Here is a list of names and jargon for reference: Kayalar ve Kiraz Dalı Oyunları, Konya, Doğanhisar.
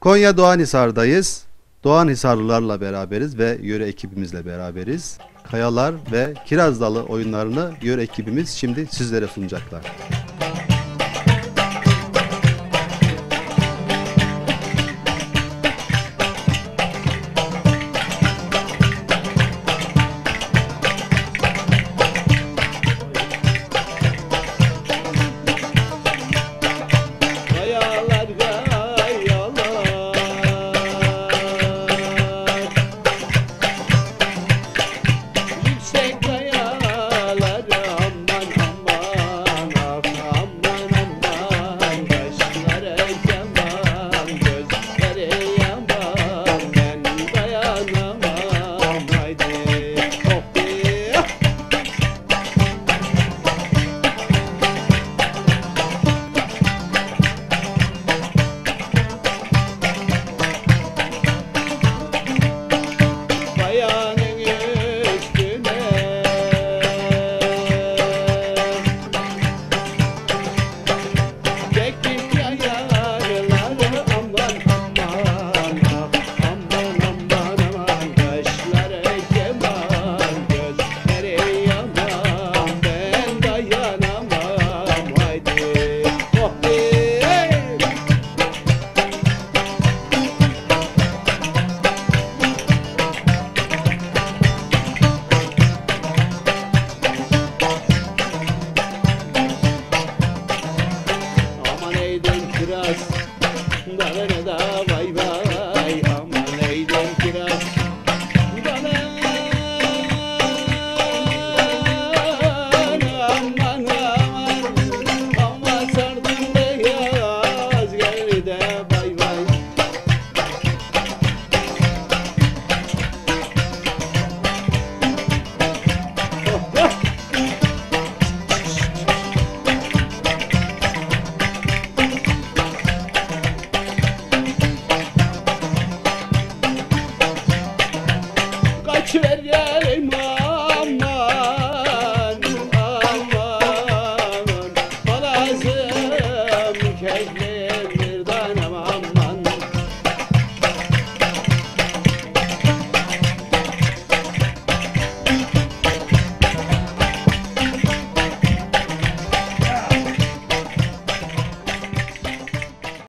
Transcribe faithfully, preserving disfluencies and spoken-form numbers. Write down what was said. Konya Doğanhisar'dayız. Doğanhisarlılarla beraberiz ve yöre ekibimizle beraberiz. Kayalar ve Kiraz Dalı oyunlarını yöre ekibimiz şimdi sizlere sunacaklar. Kiraz dalı ne da vay vay.